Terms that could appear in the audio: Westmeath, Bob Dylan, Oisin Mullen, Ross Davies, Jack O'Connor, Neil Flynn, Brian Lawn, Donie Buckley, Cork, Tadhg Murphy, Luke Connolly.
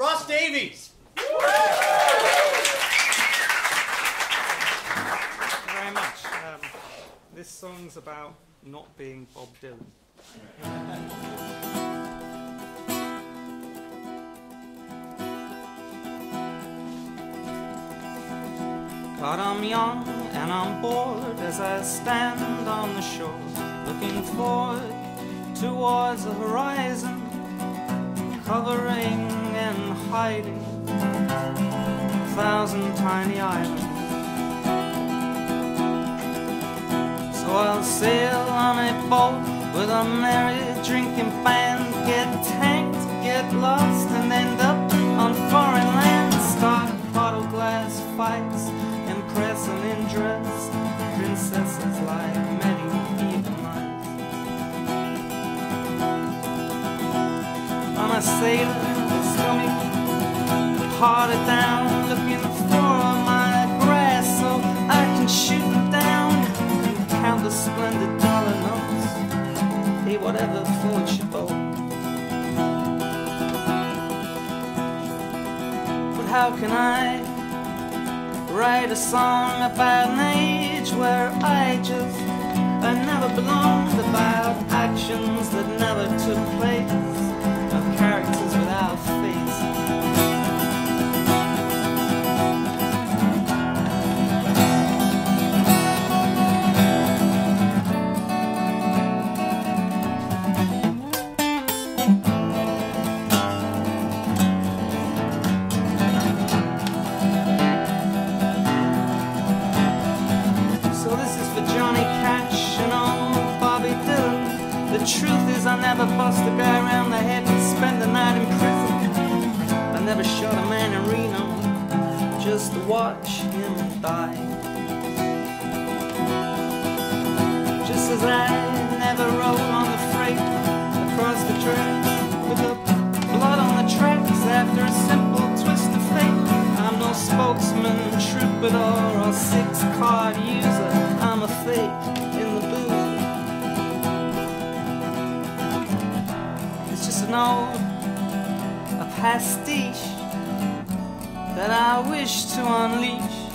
Ross Davies. Thank you very much. This song's about not being Bob Dylan. But I'm young and I'm bored as I stand on the shore, looking forward towards the horizon, covering and hiding a 1,000 tiny islands. So I'll sail on a boat with a merry drinking band, get tanked, get lost, and end up on foreign land. Start bottle glass fights, press and in dress, princesses like medieval knights. I'm a sailor, stomach parted down, looking for my grass so I can shoot them down and count the splendid dollar notes. Hey, whatever floats your boat. But how can I write a song about an age where I never belonged, about actions that never took place, of characters without The truth is I never bust a guy around the head and spend the night in prison. I never shot a man in Reno just to watch him die. Just as I never rode on the freight across the tracks with the blood on the tracks after a simple twist of fate. I'm no spokesman, troubadour or six-card user. I'm a fake in the booth. No, a pastiche that I wish to unleash.